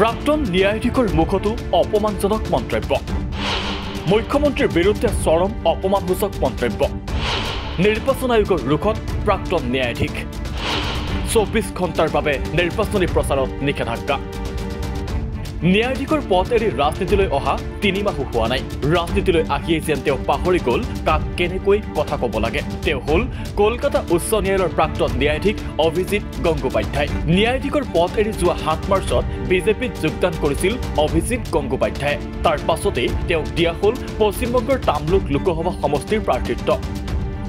প্ৰাক্তন ন্যায়াধীশৰ মুখতো অপমানজনক মন্তব্য মুখ্যমন্ত্ৰীৰ বিৰুদ্ধে চৰম অপমানসূচক মন্তব্য নিৰ্বাচন আয়োগৰ ৰুখত প্ৰাক্তন ন্যায়াধীশ ২৪ ঘণ্টাৰ বাবে নিৰ্বাচনী প্ৰচাৰত নিষেধাজ্ঞা ন্যায়াধীশৰ পদ এৰি ৰাজনীতিলৈ অহা ৩ মাহো হোৱা নাই ৰাজনীতিলৈ আহি যেন তেওঁ পাহৰি গ'ল কাক কেনেকৈ কথা ক'ব লাগে তেওঁ হ'ল কলকাতা উচ্চ ন্যায়ালয়ৰ প্ৰাক্তন ন্যায়াধীশ অভিজিত গংগোপাধ্যায় ন্যায়াধীশৰ পদ এৰি যোৱা ৭ মাৰ্চত বিজেপিত যোগদান কৰিছিল অভিজিত গংগোপাধ্যায় তাৰ পাছতে তেওঁ দিয়া হ'ল পশ্চিমবংগৰ তামলুক লোকসভা সমষ্টিৰ প্ৰাৰ্থিত্ব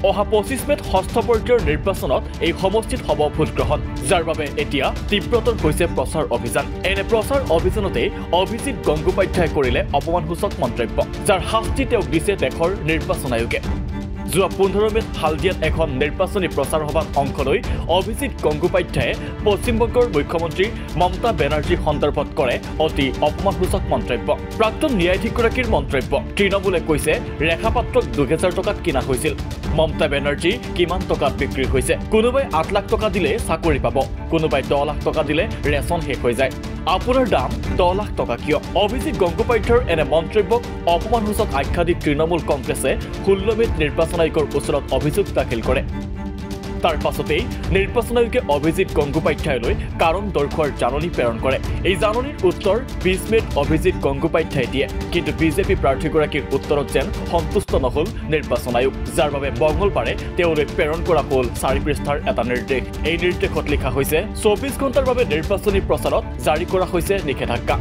অহা ২৫ মেত ষষ্ঠ পৰ্যায়ৰ নিৰ্বাচনত এই সমষ্টিত হ'ব ভোট গ্ৰহণ যাৰ বাবে এতিয়া তীব্ৰতৰ হৈছে প্ৰচাৰ অভিযান এনে প্ৰচাৰ অভিযানতে অভিজিত গংগোপাধ্যায় কৰিলে অপমানসূচক মন্তব্য যাৰ শাস্তি তেওঁ দিছে দেশৰ নিৰ্বাচন আয়োগে যোৱা ১৫ মেত হালদিয়াত এখন নিৰ্বাচনী প্ৰচাৰ সভাত অংশ লৈ অভিজিত গংগোপাধ্যায়ে পশ্চিমবংগৰ মুখ্যমন্ত্ৰী মমতা বেনাৰ্জী সন্দৰ্ভত কৰে অতি অপমানসূচক মন্তব্য প্ৰাক্তন ন্যায়াধীশগৰাকীৰ মন্তব্য তৃণমূলে কৈছে ৰেখা পাত্ৰক ২০০০ টকাত কিনা হৈছিল মমতা বেনাৰ্জী কিমান টকাত বিক্ৰী হৈছে কোনোবাই ৮ লাখ টকা দিলে চাকৰি পাব কোনোবাই ১০ লাখ টকা দিলে ৰেচন শেষ হৈ যায় আপোনাৰ দাম ১০ লাখ টকা কিয় অভিজিত গংগোপাধ্যায়ৰ এনে মন্তব্যক অপমানসূচক আখ্যা দি তৃণমূল কংগ্ৰেছে ১৬ মেত নিৰ্বাচন আয়োগৰ ওচৰত অভিযোগ দাখিল কৰে তাৰ পাছতেই নিৰ্বাচন আয়োগে অভিজিত গংগোপাধ্যায়লৈ কাৰণ দৰ্শৰ জাননী প্ৰেৰণ কৰে এই জাননীৰ উত্তৰ ২০ মেত অভিজিত গংগোপাধ্যায় দিয়ে কিন্তু বিজেপি প্ৰাৰ্থীগৰাকীৰ উত্তৰত যেন সন্তুষ্ট নহ'ল নিৰ্বাচন আয়োগ যাৰ বাবে মঙলবাৰে তেওঁলৈ প্ৰেৰণ কৰা হ'ল ৪ পৃষ্ঠাৰ এটা নিৰ্দেশ এই নিৰ্দেশত লিখা হৈছে ২৪ ঘণ্টাৰ বাবে নিৰ্বাচনী প্ৰচাৰত জাৰি কৰা হৈছে নিষেধাজ্ঞা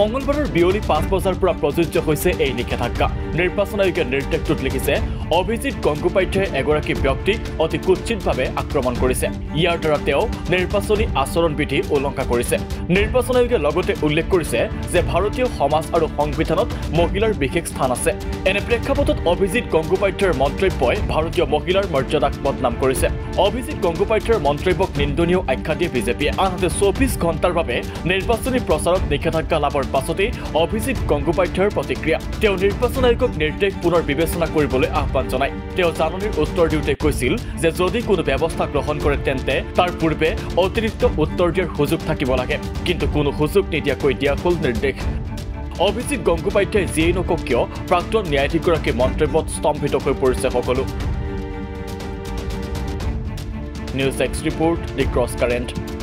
মঙ্গলবাৰৰ বিয়লি ৫ বজাৰ পৰা প্ৰযোজ্য হৈছে এই নিষেধাজ্ঞা নিৰ্বাচন আয়োগে নিৰ্দেশটোত লিখিছে অভিজিত গংগোপাধ্যায় এগৰাকী ব্যক্তিক অতি কুৎসিতভাৱে আক্ৰমণ কৰিছে ইয়াৰ দ্বাৰা তেওঁ নিৰ্বাচনী আচৰণ বিধি উলংঘা কৰিছে নিৰ্বাচন আয়োগে লগতে উল্লেখ কৰিছে যে ভাৰতীয় সমাজ আৰু সংবিধানত মহিলাৰ বিশেষ স্থান আছে এনে প্ৰেক্ষাপটত অভিজিত গংগোপাধ্যায়ৰ মন্তব্যই ভাৰতীয় মহিলাৰ মৰ্যাদাক বদনাম কৰিছে অভিজিত গংগোপাধ্যায়ৰ মন্তব্যক নিন্দনীয় আখ্যা দিয়ে বিজেপিয়ে আনহাতে ২৪ ঘণ্টাৰ বাবে নিৰ্বাচনী প্ৰচাৰত নিষেধাজ্ঞা লাভ পাছতে অভিজিত গংগোপাধ্যায়ৰ প্ৰতিক্ৰিয়া তেওঁ নিৰ্বাচন আয়োগক নিৰ্দেশ পুনৰ বিবেচনা কৰিবলৈ আহ্বান জনায় তেওঁ জাননীৰ উত্তৰ দিওঁতে কৈছিল যে যদি কোনো ব্যৱস্থা গ্ৰহণ কৰে তেন্তে তাৰ পূৰ্বে অতিৰিক্ত উত্তৰ দিয়াৰ সুযোগ থাকিব লাগে কিন্তু কোনো সুযোগ নিদিয়াকৈ দিয়া হ'ল নিৰ্দেশ অভিজিত গংগোপাধ্যায় যিয়েই নকওক কিয় প্ৰাক্তন ন্যায়াধীশগৰাকীৰ মন্তব্যত স্তম্ভিত হৈ পৰিছে সকলো news X report the cross current